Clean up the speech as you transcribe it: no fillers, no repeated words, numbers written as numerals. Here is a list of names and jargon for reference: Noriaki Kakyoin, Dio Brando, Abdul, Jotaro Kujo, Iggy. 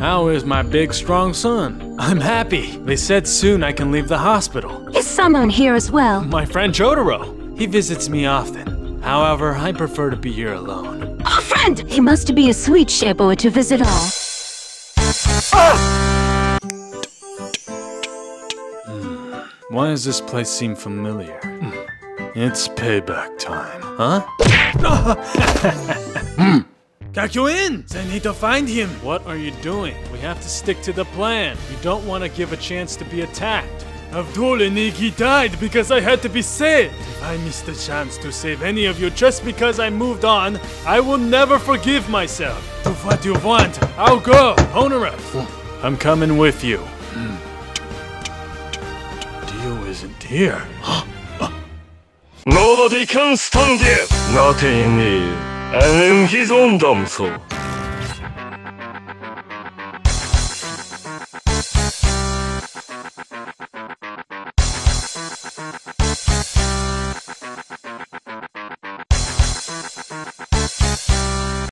How is my big, strong son? I'm happy. They said soon I can leave the hospital. Is someone here as well? My friend Jotaro. He visits me often. However, I prefer to be here alone. Oh, friend! He must be a sweet share boy to visit all. Ah! Why does this place seem familiar? It's payback time, huh? Kakyoin! I need to find him! What are you doing? We have to stick to the plan. You don't want to give a chance to be attacked. Abdul and Iggy died because I had to be saved. If I missed the chance to save any of you just because I moved on, I will never forgive myself. Do what you want. I'll go. Honor us. I'm coming with you. Dio isn't here. Lord, he can't stand it. Not in me. And he's on them, so.